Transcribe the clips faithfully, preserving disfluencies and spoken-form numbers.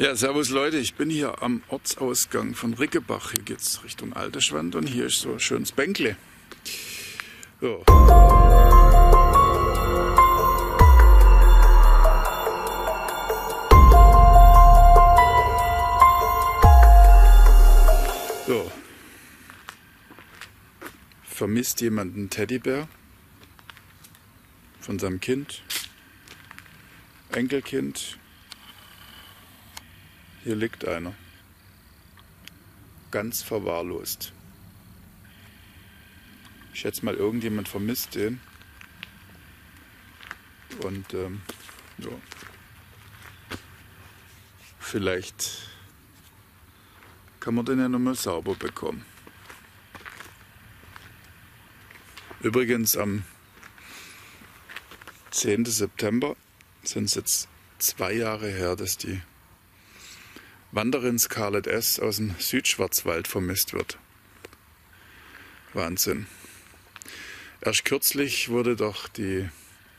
Ja, servus Leute, ich bin hier am Ortsausgang von Rickenbach. Hier geht es Richtung Alteschwand und hier ist so ein schönes Bänkle. So. So. Vermisst jemand einen Teddybär von seinem Kind, Enkelkind? Hier liegt einer, ganz verwahrlost. Ich schätze mal, irgendjemand vermisst den. Und ähm, ja, vielleicht kann man den ja nochmal sauber bekommen. Übrigens am zehnten September sind es jetzt zwei Jahre her, dass die Wanderin Scarlett S. aus dem Südschwarzwald vermisst wird. Wahnsinn. Erst kürzlich wurde doch die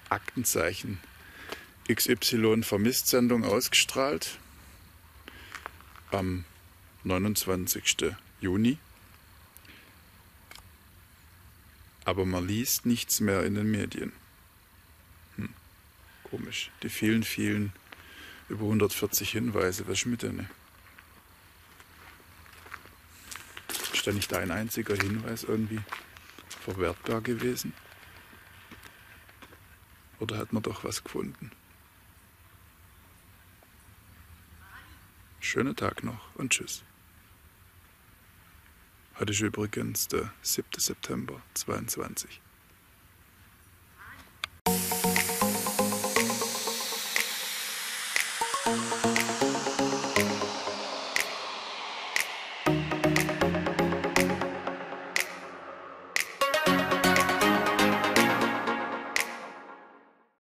Aktenzeichen X Y Vermisst-Sendung ausgestrahlt. Am neunundzwanzigsten Juni. Aber man liest nichts mehr in den Medien. Hm. Komisch. Die vielen, vielen über hundertvierzig Hinweise. Was ist mit denen? Ist da nicht ein einziger Hinweis irgendwie verwertbar gewesen? Oder hat man doch was gefunden? Schönen Tag noch und tschüss. Heute ist übrigens der siebte September zweiundzwanzig. Thank you.